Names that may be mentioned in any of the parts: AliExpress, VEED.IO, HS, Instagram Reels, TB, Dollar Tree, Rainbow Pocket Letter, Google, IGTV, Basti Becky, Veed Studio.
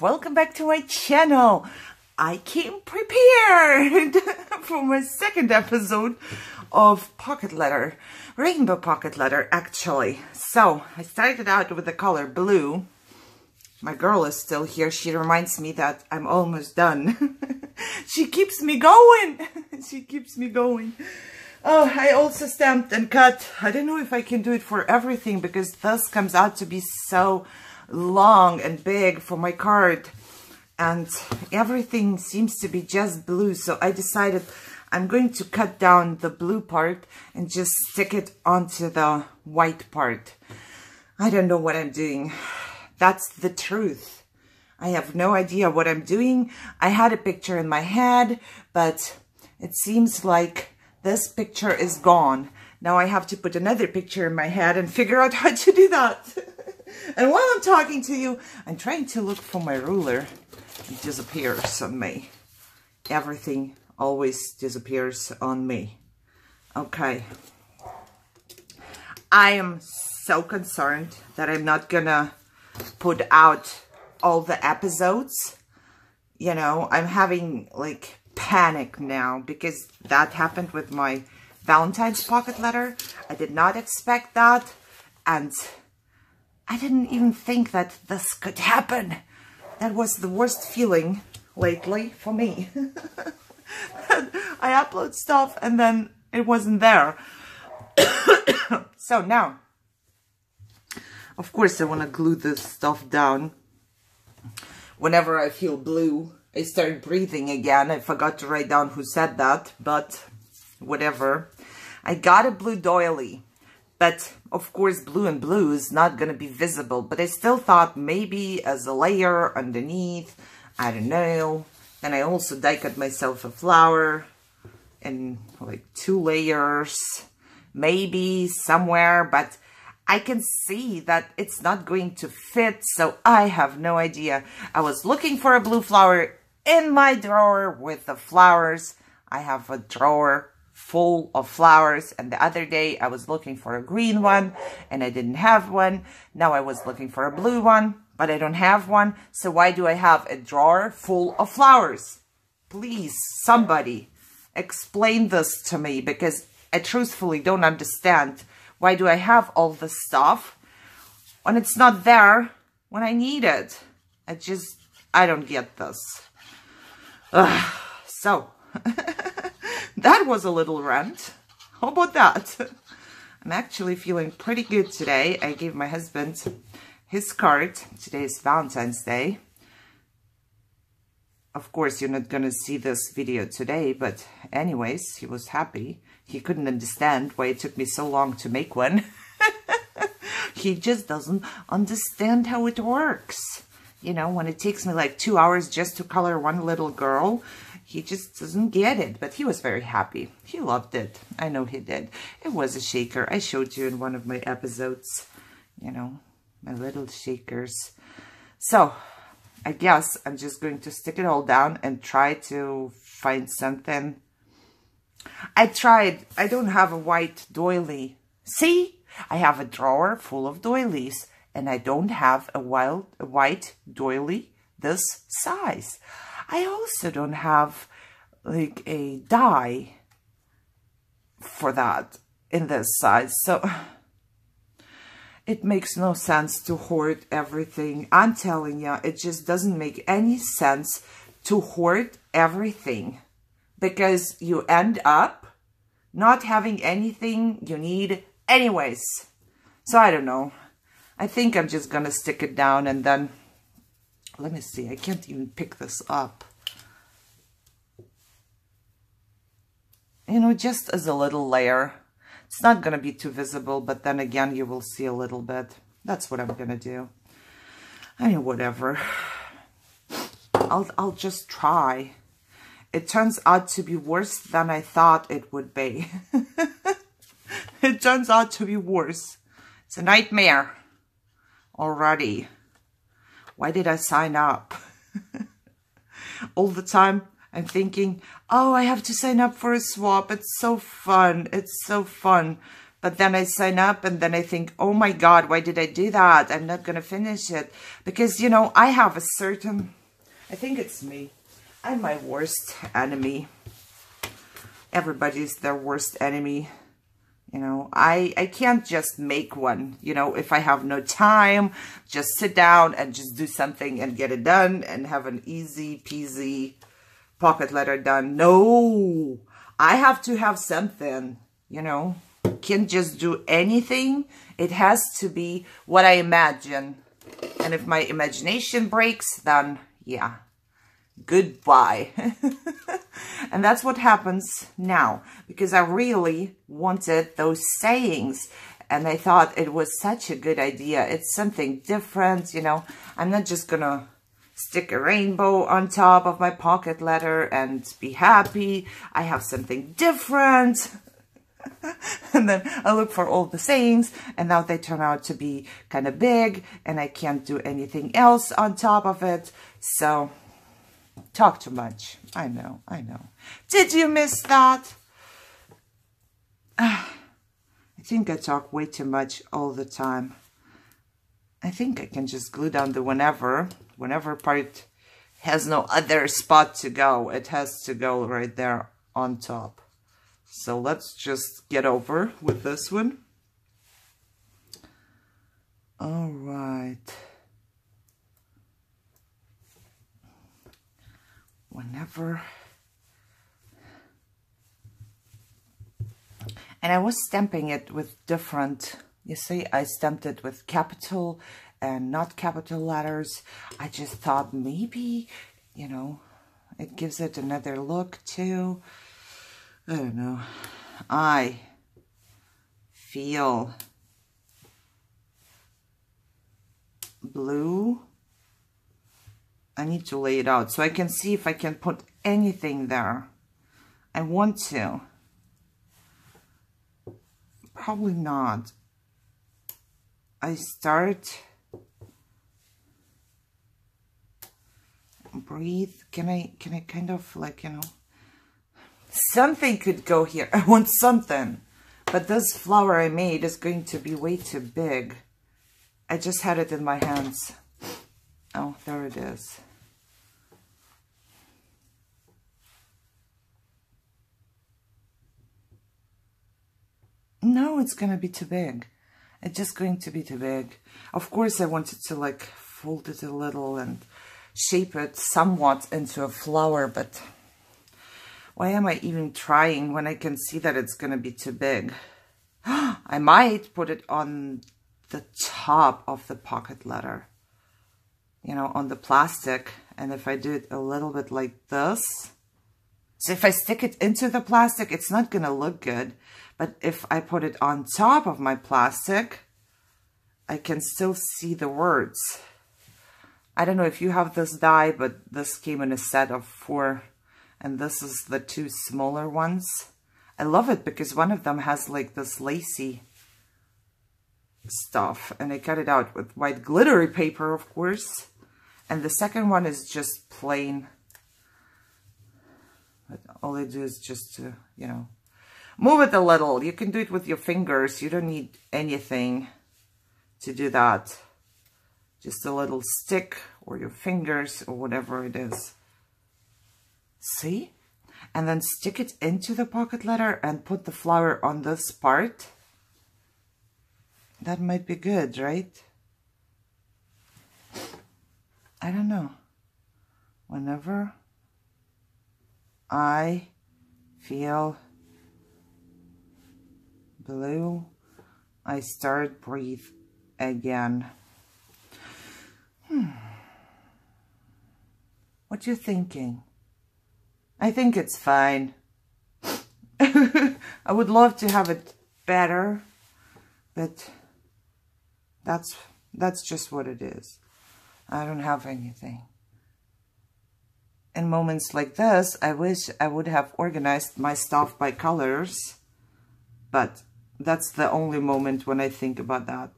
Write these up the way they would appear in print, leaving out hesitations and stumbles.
Welcome back to my channel. I came prepared for my second episode of pocket letter, rainbow pocket letter actually. So I started out with the color blue. My girl is still here. She reminds me that I'm almost done. She keeps me going. She keeps me going. Oh, I also stamped and cut. I don't know if I can do it for everything because this comes out to be so long and big for my card, and everything seems to be just blue, so I decided I'm going to cut down the blue part and just stick it onto the white part. I don't know what I'm doing. That's the truth. I have no idea what I'm doing. I had a picture in my head, but it seems like this picture is gone. Now I have to put another picture in my head and figure out how to do that. And while I'm talking to you, I'm trying to look for my ruler. It disappears on me. Everything always disappears on me. Okay. I am so concerned that I'm not gonna put out all the episodes. You know, I'm having like panic now because that happened with my Valentine's pocket letter. I did not expect that, and I didn't even think that this could happen. That was the worst feeling lately for me. I upload stuff and then it wasn't there. So now, of course, I want to glue this stuff down. Whenever I feel blue, I start breathing again. I forgot to write down who said that, but whatever. I got a blue doily. But, of course, blue and blue is not going to be visible. But I still thought maybe as a layer underneath. I don't know. Then I also die-cut myself a flower in like 2 layers. Maybe somewhere. But I can see that it's not going to fit. So I have no idea. I was looking for a blue flower in my drawer with the flowers. I have a drawer full of flowers, and the other day I was looking for a green one and I didn't have one. Now I was looking for a blue one, but I don't have one. So why do I have a drawer full of flowers? Please, somebody explain this to me, because I truthfully don't understand. Why do I have all this stuff when it's not there when I need it? I don't get this. Ugh. So that was a little rant. How about that? I'm actually feeling pretty good today. I gave my husband his card. Today is Valentine's Day. Of course, you're not going to see this video today, but anyways, he was happy. He couldn't understand why it took me so long to make one. He just doesn't understand how it works. You know, when it takes me like 2 hours just to color one little girl, he just doesn't get it. But he was very happy. He loved it. I know he did. It was a shaker. I showed you in one of my episodes, you know, my little shakers. So I guess I'm just going to stick it all down and try to find something. I don't have a white doily. See, I have a drawer full of doilies and I don't have a white doily this size. I also don't have like a die for that in this size. So it makes no sense to hoard everything. I'm telling you, it just doesn't make any sense to hoard everything, because you end up not having anything you need anyways. So I don't know. I think I'm just going to stick it down and then let me see. I can't even pick this up. You know, just as a little layer. It's not going to be too visible, but then again, you will see a little bit. That's what I'm going to do. I mean, whatever. I'll just try. It turns out to be worse than I thought it would be. It turns out to be worse. It's a nightmare already. Why did I sign up? All the time I'm thinking, oh, I have to sign up for a swap. It's so fun. It's so fun. But then I sign up and then I think, oh my God, why did I do that? I'm not going to finish it. Because, you know, I have a certain, I think it's me. I'm my worst enemy. Everybody's their worst enemy. You know, I can't just make one, you know, if I have no time, just sit down and just do something and get it done and have an easy peasy pocket letter done. No, I have to have something, you know, can't just do anything. It has to be what I imagine. And if my imagination breaks, then yeah, goodbye. And that's what happens now, because I really wanted those sayings and I thought it was such a good idea. It's something different, you know. I'm not just gonna stick a rainbow on top of my pocket letter and be happy. I have something different. And then I look for all the sayings and now they turn out to be kind of big and I can't do anything else on top of it. So talk too much. I know, I know. Did you miss that? I think I talk way too much all the time. I think I can just glue down the whenever. Whenever part has no other spot to go. It has to go right there on top. So let's just get over with this one. All right. Whenever. And I was stamping it with different, you see, I stamped it with capital and not capital letters. I just thought maybe, you know, it gives it another look too. I don't know. I feel blue. I need to lay it out so I can see if I can put anything there. I want to. Probably not. I start. Breathe. Can I kind of like, you know, something could go here. I want something. But this flower I made is going to be way too big. I just had it in my hands. Oh, there it is. No, it's gonna be too big. It's just going to be too big. Of course I wanted to like fold it a little and shape it somewhat into a flower, but why am I even trying when I can see that it's gonna be too big? I might put it on the top of the pocket letter, you know, on the plastic. And if I do it a little bit like this, so if I stick it into the plastic, it's not gonna look good. But if I put it on top of my plastic, I can still see the words. I don't know if you have this die, but this came in a set of 4. And this is the 2 smaller ones. I love it because one of them has like this lacy stuff. And I cut it out with white glittery paper, of course. And the second one is just plain. But all I do is just to, you know, move it a little. You can do it with your fingers. You don't need anything to do that. Just a little stick or your fingers or whatever it is. See? And then stick it into the pocket letter and put the flower on this part. That might be good, right? I don't know. Whenever I feel blue, I start breathe again. What you thinking? I think it's fine. I would love to have it better, but that's just what it is. I don't have anything. In moments like this, I wish I would have organized my stuff by colors, but that's the only moment when I think about that.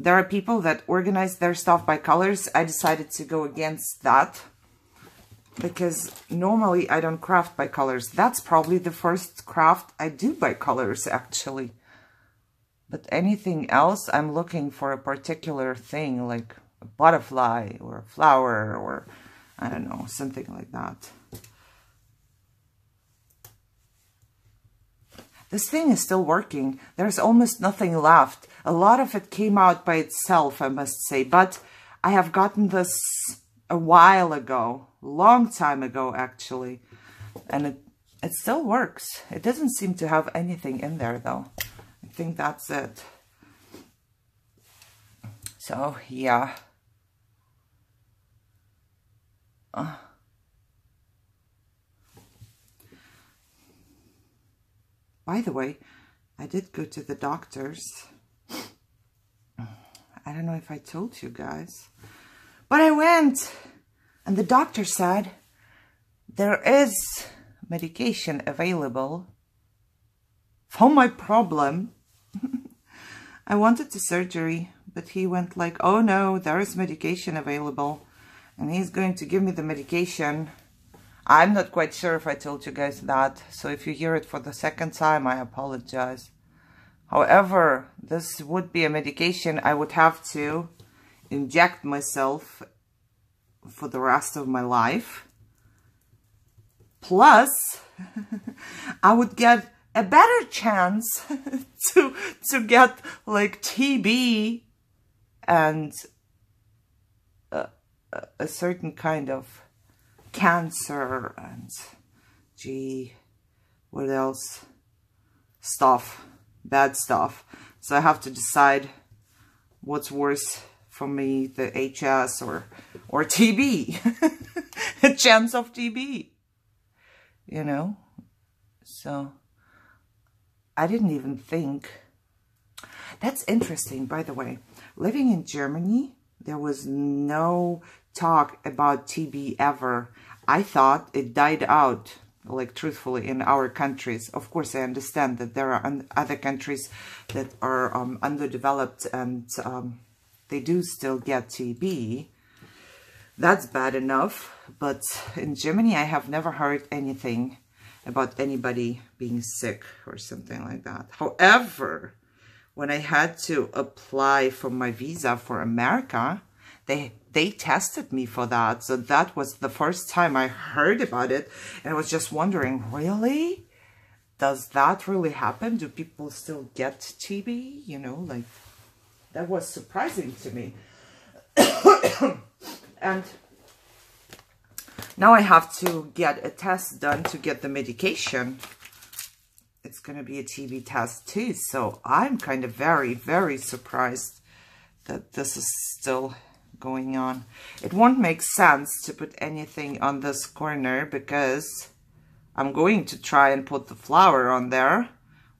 There are people that organize their stuff by colors. I decided to go against that because normally I don't craft by colors. That's probably the first craft I do by colors, actually. But anything else, I'm looking for a particular thing, like a butterfly or a flower or, I don't know, something like that. This thing is still working. There's almost nothing left. A lot of it came out by itself, I must say. But I have gotten this a while ago, long time ago, actually. And it still works. It doesn't seem to have anything in there, though. I think that's it. So, yeah. By the way, I did go to the doctor's. I don't know if I told you guys, but I went and the doctor said there is medication available for my problem. I wanted the surgery, but he went like, oh no, there is medication available and he's going to give me the medication. I'm not quite sure if I told you guys that, so if you hear it for the second time, I apologize. However, this would be a medication I would have to inject myself for the rest of my life. Plus, I would get a better chance to get like TB and a certain kind of cancer and gee, what else? Stuff, bad stuff. So I have to decide what's worse for me, the HS or TB, a chance of TB, you know? So I didn't even think. That's interesting, by the way. Living in Germany, there was no talk about TB ever. I thought it died out, like truthfully, in our countries. Of course, I understand that there are other countries that are underdeveloped and they do still get TB. That's bad enough. But in Germany, I have never heard anything about anybody being sick or something like that. However, when I had to apply for my visa for America, they tested me for that. So that was the first time I heard about it. And I was just wondering, really? Does that really happen? Do people still get TB? You know, like, that was surprising to me. And now I have to get a test done to get the medication. It's going to be a TB test too. So I'm kind of very, very surprised that this is still going on. It won't make sense to put anything on this corner because I'm going to try and put the flower on there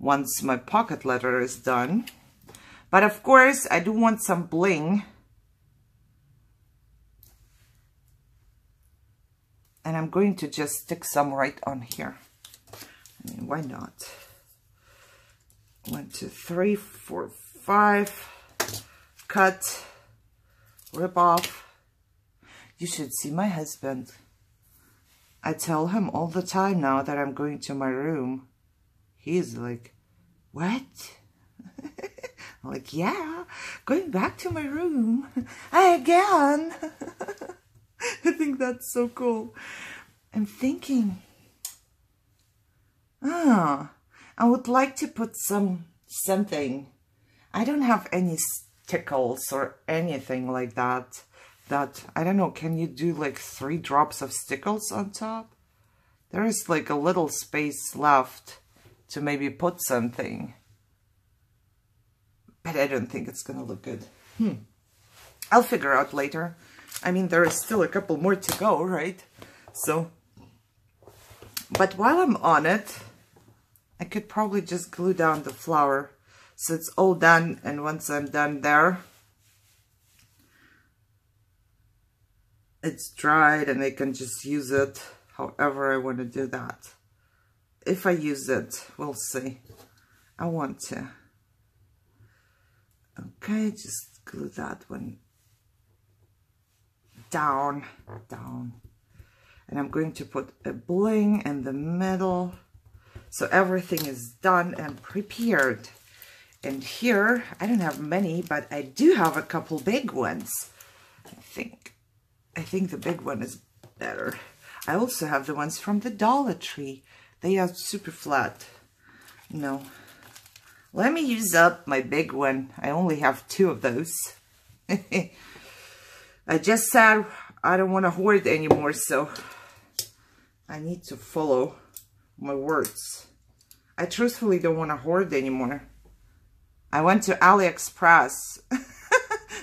once my pocket letter is done. But of course, I do want some bling. And I'm going to just stick some right on here. I mean, why not? 1, 2, 3, 4, 5. Cut. Rip off. You should see my husband. I tell him all the time now that I'm going to my room. He's like, what? I'm like, yeah, going back to my room again. I think that's so cool. I'm thinking, I would like to put something. I don't have any stickles or anything like that. I don't know, can you do like 3 drops of stickles on top? There is like a little space left to maybe put something. But I don't think it's gonna look good. I'll figure out later. I mean, there is still a couple more to go, right? So, but while I'm on it, I could probably just glue down the flower. So it's all done, and once I'm done there, it's dried and I can just use it however I want to do that. If I use it, we'll see. I want to. Okay, just glue that one down, down. And I'm going to put a bling in the middle. So everything is done and prepared. And here, I don't have many, but I do have a couple big ones. I think the big one is better. I also have the ones from the Dollar Tree. They are super flat. No. Let me use up my big one. I only have 2 of those. I just said I don't want to hoard anymore, so I need to follow my words. I truthfully don't want to hoard anymore. I went to AliExpress.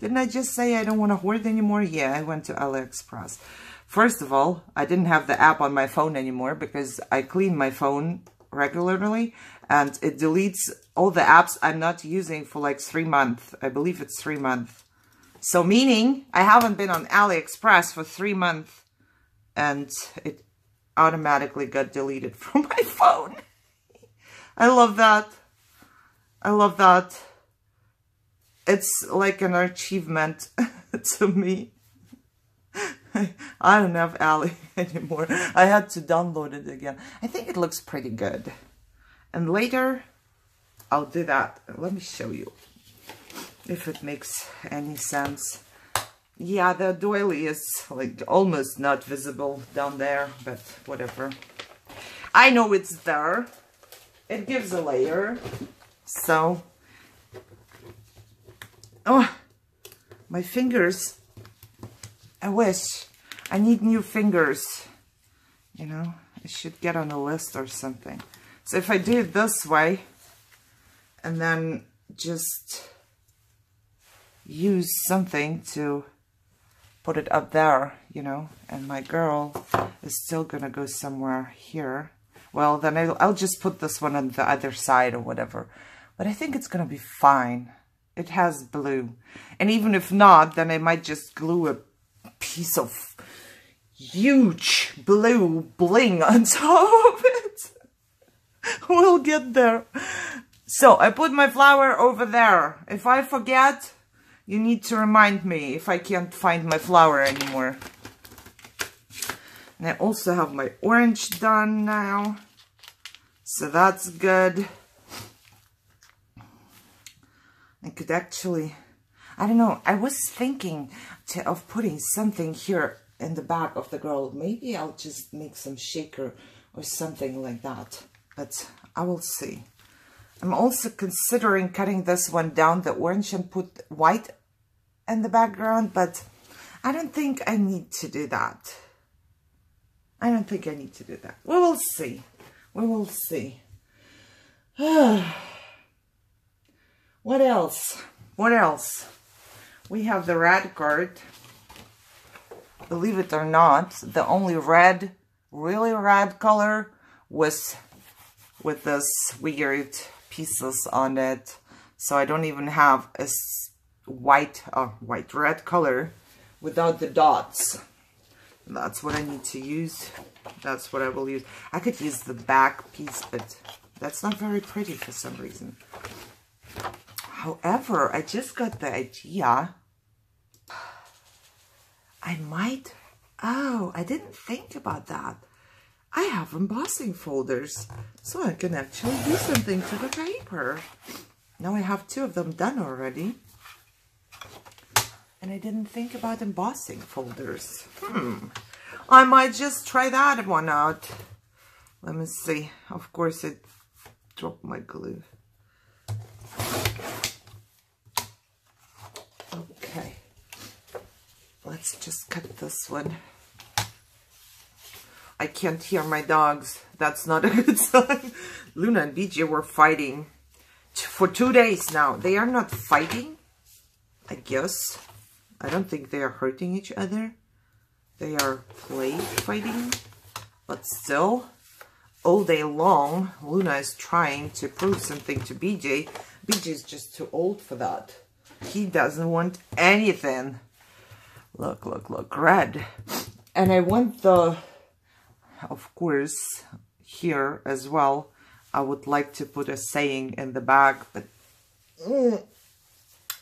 Didn't I just say I don't want to hoard anymore? Yeah, I went to AliExpress. First of all, I didn't have the app on my phone anymore because I clean my phone regularly and it deletes all the apps I'm not using for like 3 months. I believe it's 3 months. So meaning I haven't been on AliExpress for 3 months and it automatically got deleted from my phone. I love that. I love that. It's like an achievement to me. I don't have Ali anymore. I had to download it again. I think it looks pretty good. And later, I'll do that. Let me show you if it makes any sense. Yeah, the doily is like almost not visible down there, but whatever. I know it's there. It gives a layer. So, oh, my fingers, I wish, I need new fingers, you know, I should get on a list or something. So if I do it this way, and then just use something to put it up there, you know, and my girl is still gonna go somewhere here. Well, then I'll just put this one on the other side or whatever. But I think it's going to be fine. It has blue. And even if not, then I might just glue a piece of huge blue bling on top of it. We'll get there. So I put my flower over there. If I forget, you need to remind me if I can't find my flower anymore. And I also have my orange done now. So that's good. I could actually, I don't know, I was thinking of putting something here in the back of the girl. Maybe I'll just make some shaker or something like that, but I will see. I'm also considering cutting this one down, the orange, and put white in the background, but I don't think I need to do that. I don't think I need to do that. We will see. We will see. What else? What else? We have the red card. Believe it or not, the only red, really red color was with this weird pieces on it. So I don't even have a white, red color without the dots. That's what I need to use. That's what I will use. I could use the back piece, but that's not very pretty for some reason. However, I just got the idea. I might... Oh, I didn't think about that. I have embossing folders, so I can actually do something to the paper. Now I have 2 of them done already. And I didn't think about embossing folders. I might just try that one out. Let me see. Of course, I dropped my glue. Okay. Let's just cut this one. I can't hear my dogs. That's not a good sign. Luna and BJ were fighting for 2 days now. They are not fighting, I guess. I don't think they are hurting each other. They are play fighting. But still, all day long, Luna is trying to prove something to BJ. BJ is just too old for that. He doesn't want anything. Look, look, look, red. And I want the, of course, here as well. I would like to put a saying in the back, but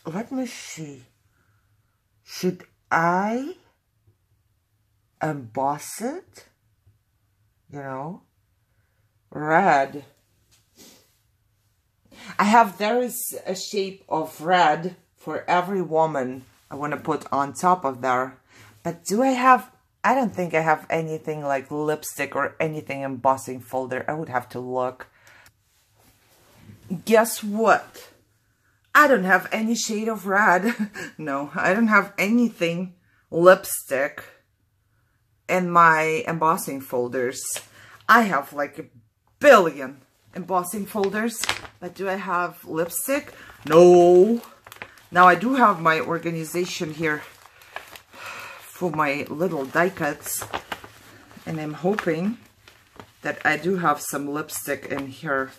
let me see. Should I emboss it? You know, red. I have, there is a shape of red for every woman I want to put on top of there. But do I have, I don't think I have anything like lipstick or anything embossing folder. I would have to look. Guess what? I don't have any shade of red. No, I don't have anything lipstick in my embossing folders. I have like a billion embossing folders, but do I have lipstick? No. Now I do have my organization here for my little die cuts, and I'm hoping that I do have some lipstick in here,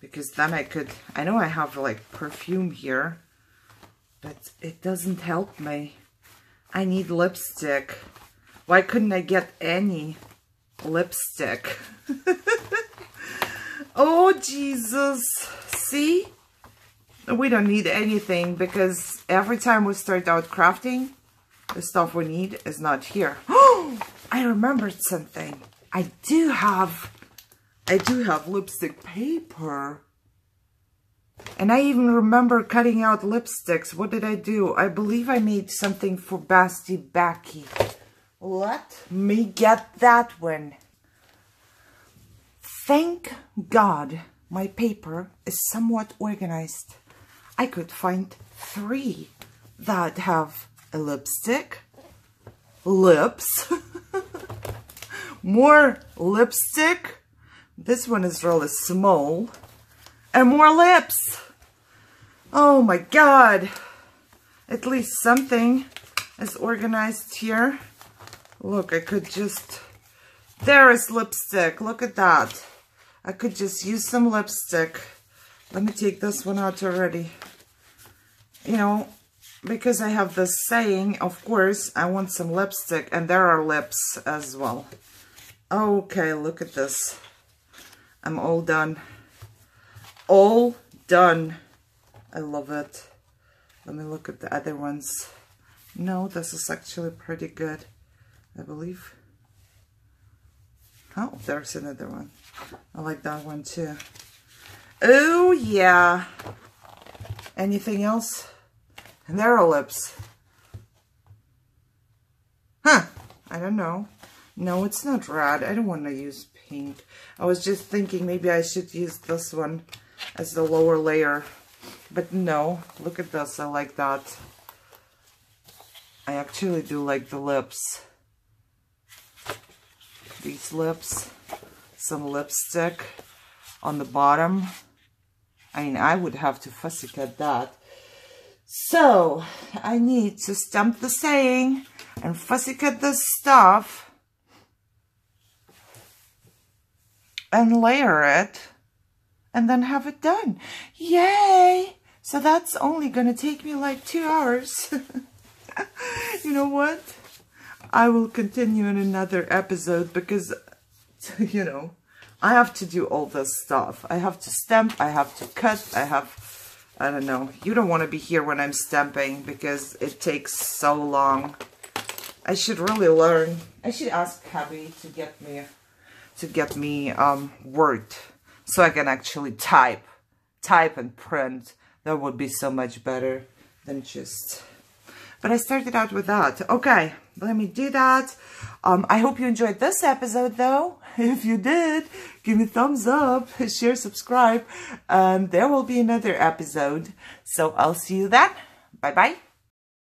because then I could, I know I have like perfume here, but it doesn't help me. I need lipstick. Why couldn't I get any lipstick? Oh, Jesus. See? We don't need anything, because every time we start out crafting, the stuff we need is not here. Oh, I remembered something. I do have lipstick paper. And I even remember cutting out lipsticks. What did I do? I believe I made something for Basti Becky. Let me get that one. Thank God my paper is somewhat organized. I could find three that have a lipstick, lips, more lipstick. This one is really small. And more lips. Oh my God. At least something is organized here. Look, I could just... There is lipstick. Look at that. I could just use some lipstick. Let me take this one out already. You know, because I have this saying, of course, I want some lipstick. And there are lips as well. Okay, look at this. I'm all done. All done. I love it. Let me look at the other ones. No, this is actually pretty good, I believe. Oh, there's another one. I like that one too. Oh, yeah. Anything else? And there are lips. Huh. I don't know. No, it's not red. I don't want to use pink. I was just thinking maybe I should use this one as the lower layer, but no, look at this. I like that. I actually do like the lips, these lips, some lipstick on the bottom. I mean, I would have to fussy at that, so I need to stamp the saying and fussy at this stuff and layer it, and then have it done. Yay! So that's only gonna take me like 2 hours. You know what? I will continue in another episode, because, you know, I have to do all this stuff. I have to stamp, I have to cut, I don't know. You don't want to be here when I'm stamping, because it takes so long. I should really learn. I should ask Abby to get me Word, so I can actually type and print. That would be so much better than just... But I started out with that. Okay, let me do that. I hope you enjoyed this episode, though. If you did, give me a thumbs up, share, subscribe, and there will be another episode. So I'll see you then. Bye-bye.